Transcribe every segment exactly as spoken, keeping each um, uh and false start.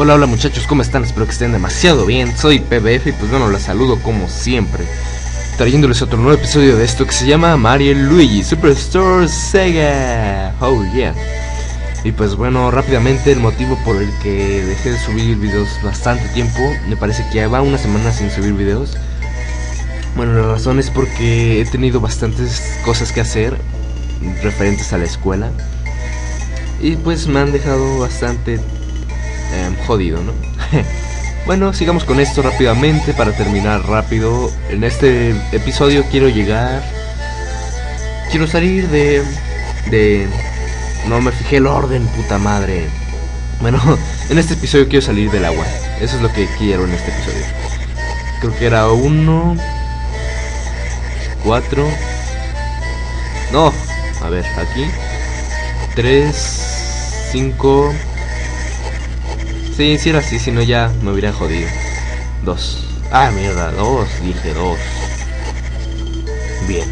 Hola, hola muchachos, ¿cómo están? Espero que estén demasiado bien. Soy P B F y pues bueno, los saludo como siempre, trayéndoles otro nuevo episodio de esto que se llama Mario y Luigi Superstar Saga. Oh yeah. Y pues bueno, rápidamente el motivo por el que dejé de subir videos bastante tiempo. Me parece que ya va una semana sin subir videos. Bueno, la razón es porque he tenido bastantes cosas que hacer referentes a la escuela. Y pues me han dejado bastante eh, jodido, ¿no? Bueno, sigamos con esto rápidamente para terminar rápido. En este episodio quiero llegar... Quiero salir de... de... No me fijé el orden, puta madre. Bueno, en este episodio quiero salir del agua. Eso es lo que quiero en este episodio. Creo que era uno... Cuatro... No, a ver, aquí... tres, cinco. Sí, si era así, si no ya me hubiera jodido. Dos. Ah, mierda, dos, dije dos. Bien.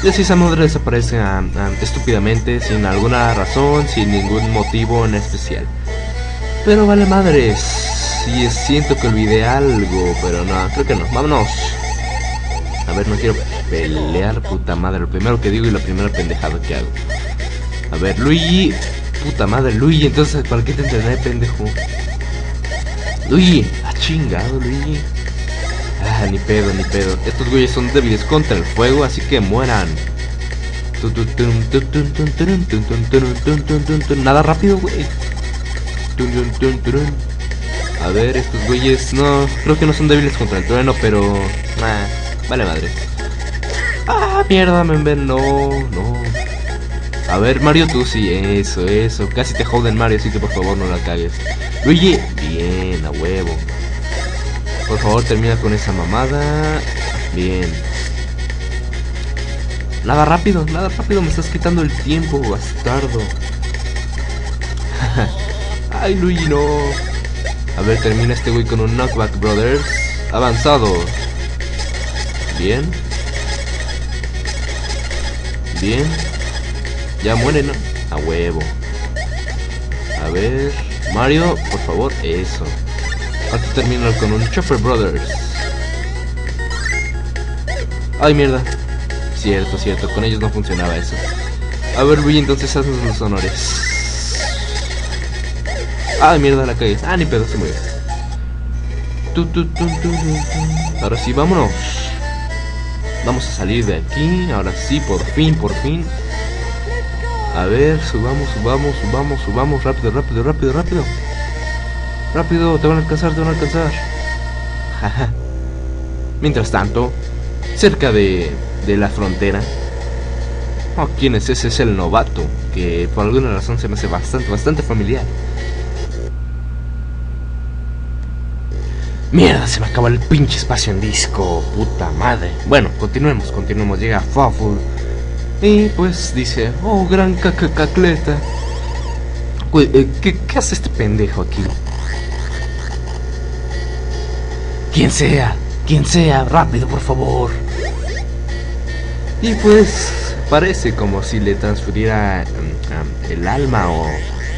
Y así esa madre desaparece um, um, estúpidamente, sin alguna razón, sin ningún motivo en especial. Pero vale madres. Sí, siento que olvidé algo, pero no, creo que no. Vámonos. A ver, no quiero pelear, puta madre. Lo primero que digo y la primera pendejada que hago. A ver, Luigi. Puta madre, Luigi, entonces, ¿para qué te entrené, pendejo? Luigi, ha chingado, Luigi. Ah, ni pedo, ni pedo. Estos güeyes son débiles contra el fuego, así que mueran. Nada rápido, güey. A ver, estos güeyes, no, creo que no son débiles contra el trueno, pero... Nah, vale madre. Ah, mierda, me ven, no, no. A ver, Mario, tú sí, eso, eso. Casi te joden, Mario, así que por favor no la cagues. Luigi, bien, a huevo. Por favor, termina con esa mamada. Bien. Nada rápido, nada rápido, me estás quitando el tiempo, bastardo. Ay, Luigi, no. A ver, termina este güey con un knockback, brothers. Avanzado. Bien. Bien. Ya muere, ¿no? A huevo. A ver... Mario, por favor, eso. Ahora termino con un Chofer Brothers. Ay, mierda. Cierto, cierto, con ellos no funcionaba eso. A ver, Luigi, entonces haznos los honores. Ay, mierda, la cagué. Ah, ni pedo, se mueve. Ahora sí, vámonos. Vamos a salir de aquí. Ahora sí, por fin, por fin. A ver, subamos, subamos, subamos, subamos. Rápido, rápido, rápido, rápido. Rápido, te van a alcanzar, te van a alcanzar. Jaja. Mientras tanto, cerca de, de la frontera. Oh, ¿quién es ese? Es el novato, que por alguna razón se me hace bastante, bastante familiar. Mierda, se me acaba el pinche espacio en disco. Puta madre. Bueno, continuemos, continuemos. Llega Fawful. Y pues dice, oh, gran Cackletta. ¿Qué, qué, ¿Qué hace este pendejo aquí? Quien sea, quien sea, rápido por favor. Y pues parece como si le transfiriera um, um, el alma o,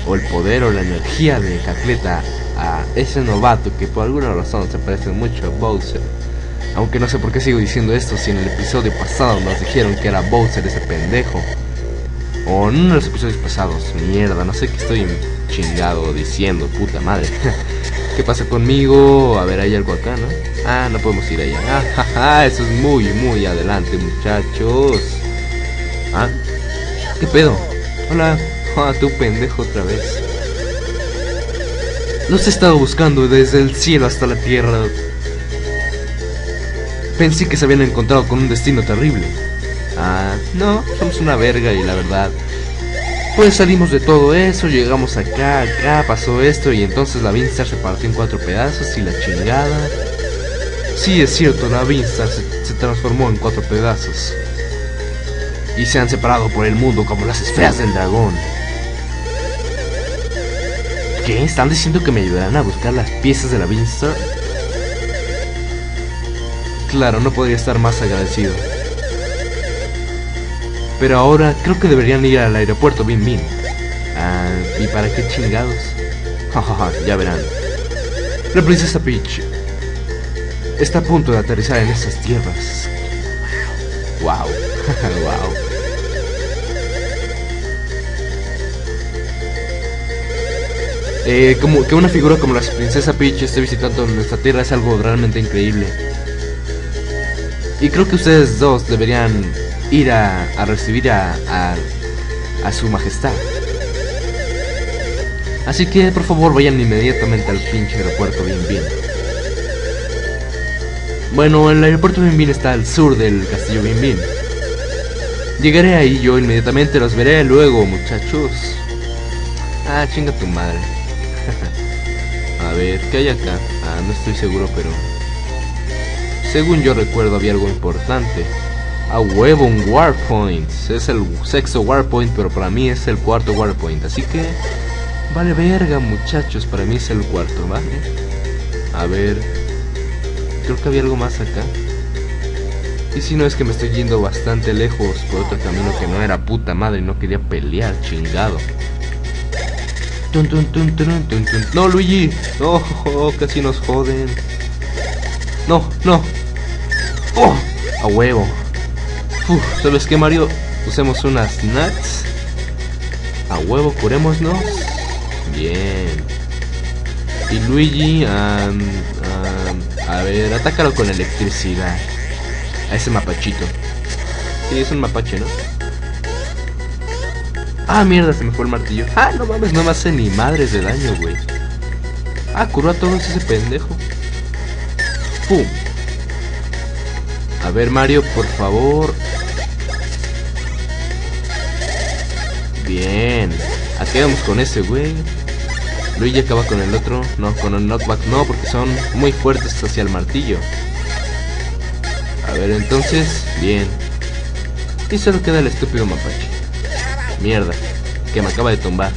o el poder o la energía de Cackletta a ese novato que por alguna razón se parece mucho a Bowser. Aunque no sé por qué sigo diciendo esto si en el episodio pasado nos dijeron que era Bowser ese pendejo. O en uno de los episodios pasados, mierda, no sé qué estoy chingado diciendo, puta madre. ¿Qué pasa conmigo? A ver, hay algo acá, ¿no? Ah, no podemos ir allá. Ah, ja, ja, eso es muy, muy adelante, muchachos. Ah, ¿qué pedo? Hola, ah, tu pendejo otra vez. Los he estado buscando desde el cielo hasta la tierra. Pensé que se habían encontrado con un destino terrible. Ah, no, somos una verga y la verdad. Pues salimos de todo eso, llegamos acá, acá, pasó esto y entonces la Beanstar se partió en cuatro pedazos y la chingada. Sí, es cierto, la Beanstar se, se transformó en cuatro pedazos. Y se han separado por el mundo como las esferas del dragón. ¿Qué? ¿Están diciendo que me ayudarán a buscar las piezas de la Beanstar? Claro, no podría estar más agradecido. Pero ahora creo que deberían ir al aeropuerto Bin Bin. Ah, ¿y para qué chingados? Jajaja, ya verán. La princesa Peach está a punto de aterrizar en esas tierras. Wow, wow. Eh, como que una figura como la princesa Peach esté visitando nuestra tierra es algo realmente increíble. Y creo que ustedes dos deberían ir a, a recibir a, a, a su majestad. Así que por favor vayan inmediatamente al pinche aeropuerto Bien Bien. Bueno, el aeropuerto Bien Bien está al sur del castillo Bien Bien. Llegaré ahí yo inmediatamente, los veré luego, muchachos. Ah, chinga tu madre. A ver, ¿qué hay acá? Ah, no estoy seguro, pero... según yo recuerdo había algo importante. A huevo, un Warpoint. Es el sexto Warpoint, pero para mí es el cuarto Warpoint. Así que... vale verga, muchachos. Para mí es el cuarto, ¿vale? A ver... creo que había algo más acá. Y si no es que me estoy yendo bastante lejos por otro camino que no era, puta madre. No quería pelear, chingado. Tun, tun, tun, tun, tun, tun. No, Luigi, no, oh, casi nos joden. No, no. Oh, a huevo. Uf, ¿sabes qué, Mario? Usemos unas nuts. A huevo, curémonos. Bien. Y Luigi, um, um, a ver, atácalo con electricidad. A ese mapachito. Sí, es un mapache, ¿no? Ah, mierda, se me fue el martillo. Ah, no mames, no me hace ni madres de daño, güey. Ah, curó a todos ese pendejo. Pum. A ver, Mario, por favor. Bien. Aquí vamos con ese, güey. Luigi acaba con el otro. No, con el knockback no, porque son muy fuertes hacia el martillo. A ver, entonces, bien. Y solo queda el estúpido mapache. Mierda, que me acaba de tumbar.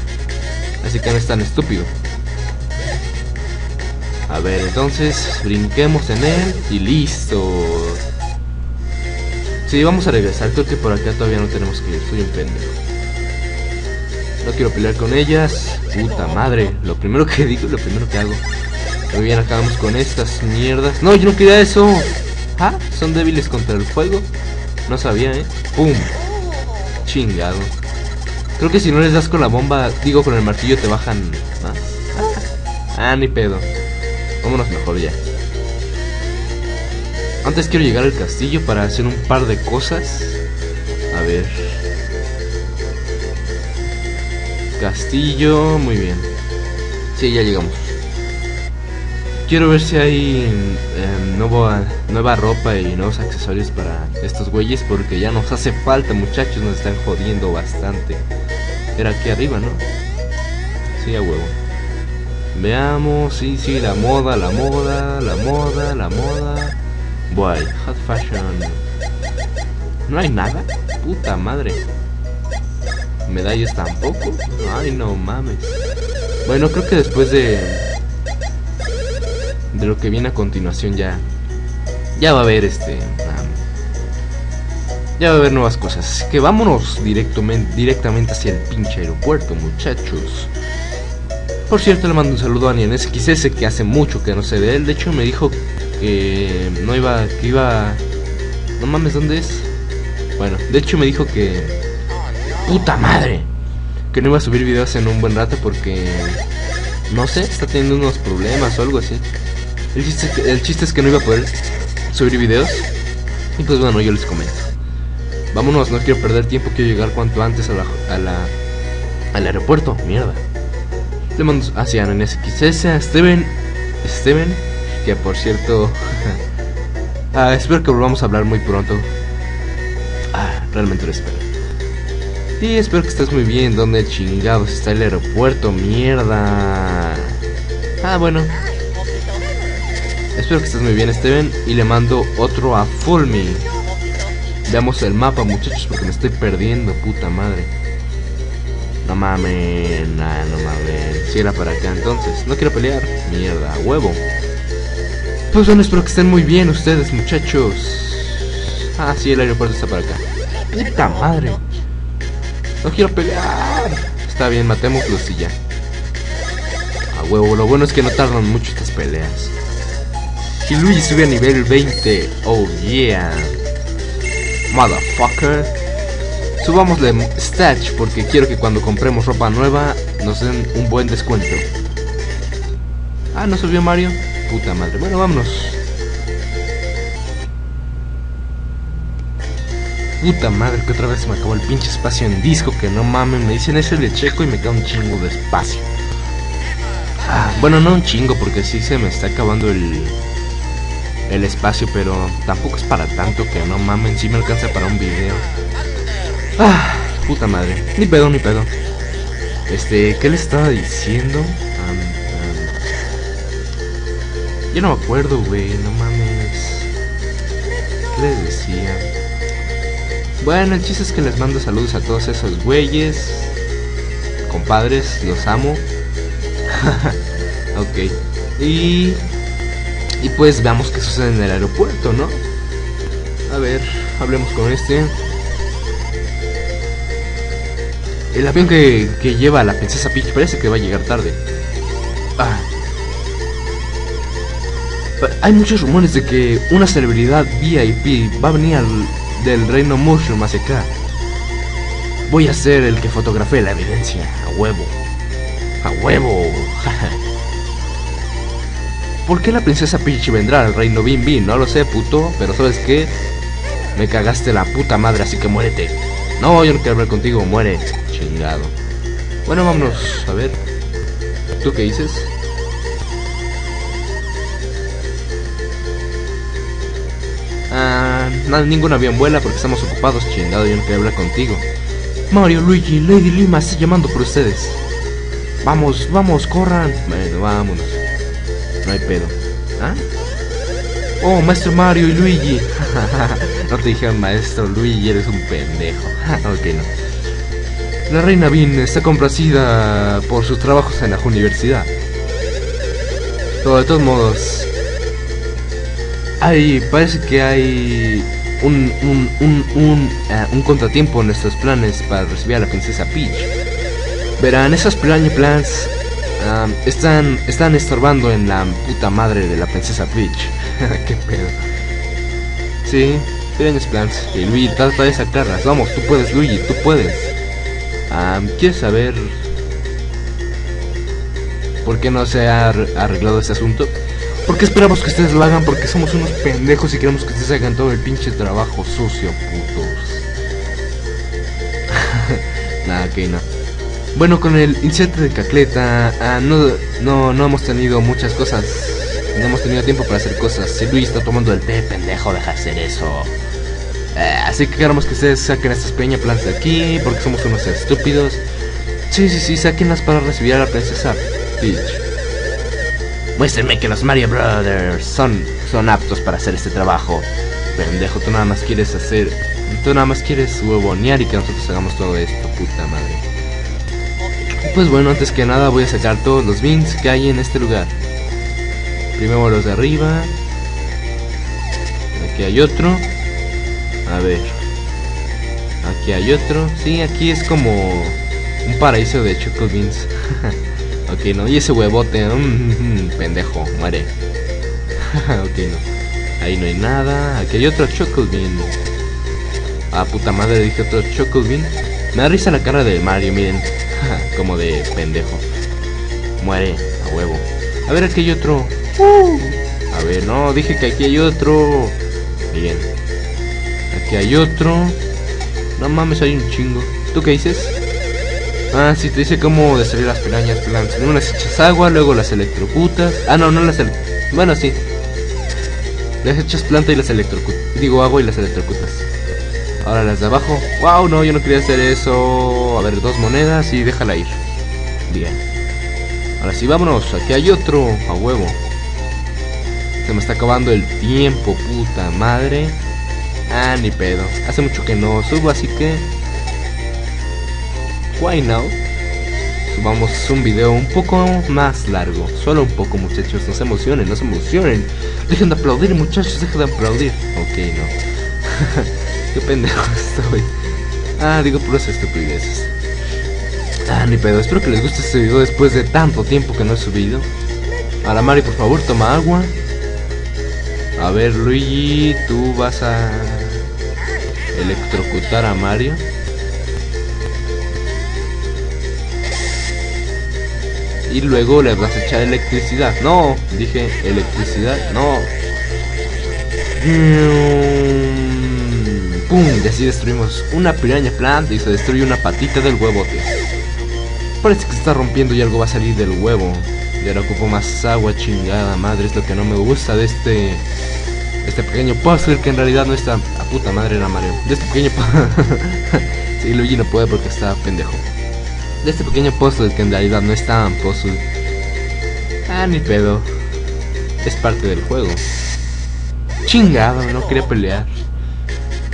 Así que no es tan estúpido. A ver, entonces brinquemos en él y listo. Sí, vamos a regresar. Creo que por acá todavía no tenemos que ir. Soy un pendejo. No quiero pelear con ellas. Puta madre, lo primero que digo, lo primero que hago. Muy bien, acabamos con estas mierdas. No, yo no quería eso. ¿Ah? ¿Son débiles contra el fuego? No sabía, eh. Pum. Chingado. Creo que si no les das con la bomba, digo con el martillo, te bajan más. Ah, ni pedo. Vámonos mejor ya. Antes quiero llegar al castillo para hacer un par de cosas. A ver. Castillo, muy bien. Sí, ya llegamos. Quiero ver si hay eh, nueva, nueva ropa y nuevos accesorios para estos güeyes, porque ya nos hace falta, muchachos, nos están jodiendo bastante. Era aquí arriba, ¿no? Sí, a huevo. Veamos, sí, sí, la moda, la moda, la moda, la moda. Boy, hot fashion. ¿No hay nada? Puta madre. ¿Medallas tampoco? Ay, no mames. Bueno, creo que después de... de lo que viene a continuación ya... ya va a haber este... Um, ya va a haber nuevas cosas. Así que vámonos directamente, directamente hacia el pinche aeropuerto, muchachos. Por cierto, le mando un saludo a NienesXS, que hace mucho que no sé de él. De hecho, me dijo que no iba... que iba... no mames, ¿dónde es? Bueno, de hecho me dijo que... ¡puta madre! Que no iba a subir videos en un buen rato porque... no sé, está teniendo unos problemas o algo así. El chiste, el chiste es que no iba a poder subir videos. Y pues bueno, yo les comento. Vámonos, no quiero perder tiempo. Quiero llegar cuanto antes a la, a la, al aeropuerto, mierda. Le mando hacia NienesXS, a Steven, Steven, que por cierto ah, espero que volvamos a hablar muy pronto. Ah, realmente lo espero. Y espero que estés muy bien. ¿Dónde chingados está el aeropuerto? Mierda. Ah, bueno. Espero que estés muy bien, Steven. Y le mando otro a Fulmi. Veamos el mapa, muchachos, porque me estoy perdiendo, puta madre. No mames, nah, no mames. Si era para acá entonces. No quiero pelear. Mierda, huevo. Pues bueno, espero que estén muy bien ustedes, muchachos. Ah, sí, el aeropuerto está para acá. Puta madre. No quiero pelear. Está bien, matémoslos y ya. A huevo, lo bueno es que no tardan mucho estas peleas. Y Luigi sube a nivel veinte. Oh yeah, motherfucker. Subamos de Stash porque quiero que cuando compremos ropa nueva nos den un buen descuento. Ah, ¿no subió Mario? Puta madre. Bueno, vámonos. Puta madre, que otra vez se me acabó el pinche espacio en disco. Que no mames, me dicen eso y le checo y me queda un chingo de espacio. Ah, bueno, no un chingo porque sí se me está acabando el... el espacio, pero tampoco es para tanto que no mamen, si me alcanza para un video. Ah, puta madre, ni pedo, ni pedo. Este, ¿qué le estaba diciendo? Um, um, yo no me acuerdo, güey, no mames. ¿Qué les decía? Bueno, el chiste es que les mando saludos a todos esos güeyes. Compadres, los amo. Ok, y... y pues veamos qué sucede en el aeropuerto, ¿no? A ver, hablemos con este. El avión que, que lleva a la princesa Peach parece que va a llegar tarde. Ah. Hay muchos rumores de que una celebridad V I P va a venir al, del reino Mushroom hacia acá. Voy a ser el que fotografee la evidencia. A huevo. A huevo. ¿Por qué la princesa Peach vendrá al reino Bin Bin? No lo sé, puto, pero ¿sabes qué? Me cagaste la puta madre, así que muérete. No, yo no quiero hablar contigo, muere. Chingado. Bueno, vámonos, a ver. ¿Tú qué dices? Ah, nada, ningún avión vuela porque estamos ocupados, chingado, yo no quiero hablar contigo. Mario, Luigi, Lady Lima está llamando por ustedes. Vamos, vamos, corran. Bueno, vámonos. No hay pedo. ¿Ah? Oh, maestro Mario y Luigi. No te dijeron maestro Luigi, eres un pendejo. Ok, no. La reina Bean está complacida por sus trabajos en la universidad. Pero de todos modos, hay, parece que hay un, un, un, un, uh, un contratiempo en nuestros planes para recibir a la princesa Peach. Verán, esos plan plans... Um, están están estorbando en la puta madre de la princesa Peach. Qué pedo. Sí, tienes plans. Y Luigi trata de sacarlas. Vamos, tú puedes, Luigi, tú puedes. Um, ¿Quieres saber por qué no se ha arreglado este asunto? ¿Por qué esperamos que ustedes lo hagan? Porque somos unos pendejos y queremos que ustedes hagan todo el pinche trabajo sucio, putos. Nah, que no. Bueno, con el incidente de Cackletta, uh, no, no, no hemos tenido muchas cosas, no hemos tenido tiempo para hacer cosas. Si Luis está tomando el té, pendejo, deja de hacer eso. Uh, así que queremos que ustedes saquen estas pequeñas plantas de aquí, porque somos unos estúpidos. Sí, sí, sí, sáquenlas para recibir a la princesa Peach. Muéstrenme que los Mario Brothers son, son aptos para hacer este trabajo. Pendejo, tú nada más quieres hacer, tú nada más quieres huevonear y que nosotros hagamos todo esto, puta madre. Pues bueno, antes que nada voy a sacar todos los bins que hay en este lugar. Primero los de arriba. Aquí hay otro. A ver. Aquí hay otro. Sí, aquí es como un paraíso de choco beans. Ok, no. Y ese huevote. Mm, pendejo, muere. Ok, no. Ahí no hay nada. Aquí hay otro choco bean. Ah, puta madre, dije otro choco bean. Me da risa la cara de Mario, miren. Como de pendejo. Muere, a huevo. A ver, aquí hay otro. A ver, no, dije que aquí hay otro. Bien. Aquí hay otro. No mames, hay un chingo. ¿Tú qué dices? Ah, sí, te dice cómo destruir las pirañas. Primero las echas agua, luego las electrocutas. Ah, no, no las... ele... bueno, sí. Las echas planta y las electrocutas. Digo, agua y las electrocutas. Ahora las de abajo. Wow, no, yo no quería hacer eso. A ver, dos monedas y déjala ir. Bien. Ahora sí, vámonos. Aquí hay otro. A huevo. Se me está acabando el tiempo, puta madre. Ah, ni pedo. Hace mucho que no subo, así que... why now? Subamos un video un poco más largo. Solo un poco, muchachos. No se emocionen, no se emocionen. Dejen de aplaudir, muchachos. Dejen de aplaudir. Ok, no. Qué pendejo estoy. Ah, digo puras estupideces. Ah, ni pedo, espero que les guste este video después de tanto tiempo que no he subido. Ahora Mario, por favor, toma agua. A ver, Luigi, tú vas a electrocutar a Mario. Y luego le vas a echar electricidad. No, dije electricidad, no. ¡Pum! Y así destruimos una piraña plant y se destruye una patita del huevote. Parece que se está rompiendo y algo va a salir del huevo. Y ahora ocupo más agua, chingada madre. Es lo que no me gusta de este este pequeño puzzle, que en realidad no está. A puta madre, era Mario. De este pequeño puzzle. Sí, Luigi no puede porque está pendejo. De este pequeño puzzle que en realidad no es tan puzzle. Ah, ni pedo. Es parte del juego. Chingado, no quería pelear.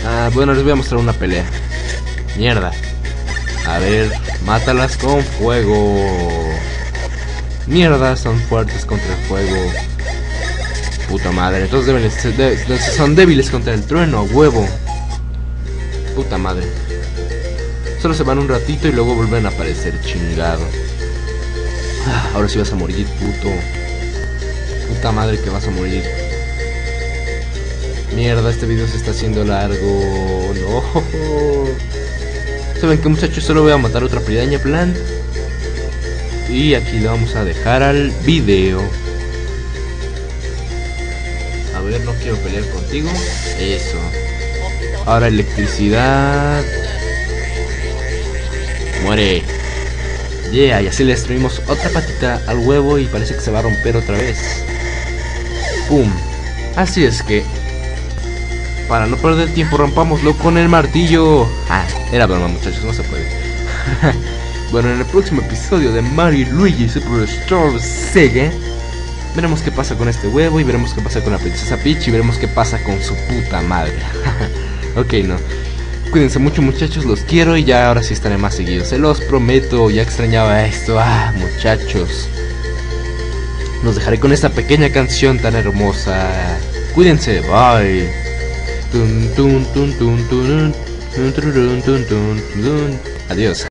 Ah, bueno, les voy a mostrar una pelea. Mierda. A ver, mátalas con fuego. Mierda, son fuertes contra el fuego. Puta madre, entonces, deben, de, entonces son débiles contra el trueno, huevo. Puta madre. Solo se van un ratito y luego vuelven a aparecer, chingado. Ah, ahora sí vas a morir, puto. Puta madre que vas a morir. Mierda, este video se está haciendo largo. No. ¿Saben qué, muchachos? Solo voy a matar otra piraña plant. Y aquí le vamos a dejar al video. A ver, no quiero pelear contigo. Eso. Ahora electricidad. Muere. Yeah, y así le destruimos otra patita al huevo y parece que se va a romper otra vez. Pum. Así es que, para no perder tiempo, rompámoslo con el martillo. Ah, era broma, muchachos, no se puede. Bueno, en el próximo episodio de Mario y Luigi Superstar Saga veremos qué pasa con este huevo y veremos qué pasa con la princesa Peach y veremos qué pasa con su puta madre. Ok, no. Cuídense mucho, muchachos, los quiero y ya ahora sí estaré más seguido. Se los prometo, ya extrañaba esto. Ah, muchachos. Los dejaré con esta pequeña canción tan hermosa. Cuídense, bye. Tun, tun, tun, tun, tun, tun, tun, tun, tun, tun, tun. Adiós.